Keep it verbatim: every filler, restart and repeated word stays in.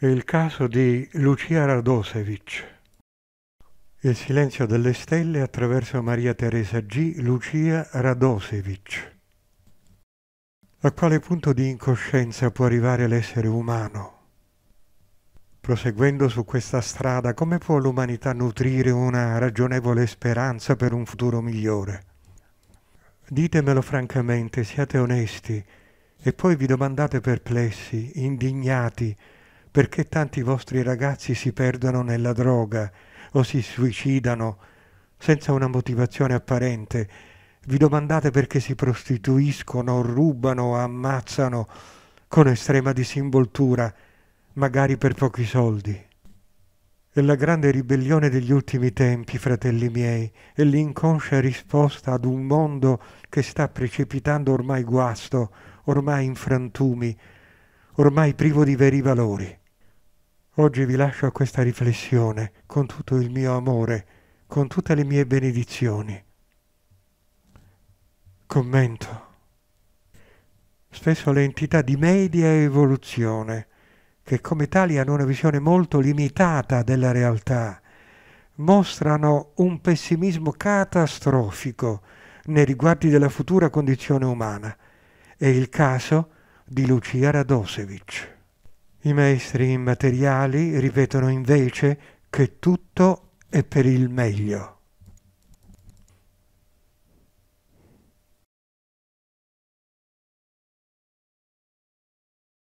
Il caso di Lucia Radosevic. Il silenzio delle stelle attraverso Maria Teresa G. Lucia Radosevic. A quale punto di incoscienza può arrivare l'essere umano? Proseguendo su questa strada, come può l'umanità nutrire una ragionevole speranza per un futuro migliore? Ditemelo francamente, siate onesti, e poi vi domandate perplessi, indignati, perché tanti vostri ragazzi si perdono nella droga o si suicidano senza una motivazione apparente. Vi domandate perché si prostituiscono, rubano, ammazzano con estrema disinvoltura, magari per pochi soldi. E la grande ribellione degli ultimi tempi, fratelli miei, è l'inconscia risposta ad un mondo che sta precipitando ormai guasto, ormai in frantumi, ormai privo di veri valori. Oggi vi lascio a questa riflessione, con tutto il mio amore, con tutte le mie benedizioni. Commento. Spesso le entità di media evoluzione, che come tali hanno una visione molto limitata della realtà, mostrano un pessimismo catastrofico nei riguardi della futura condizione umana. È il caso di Lucia Radosevic. I maestri immateriali ripetono invece che tutto è per il meglio.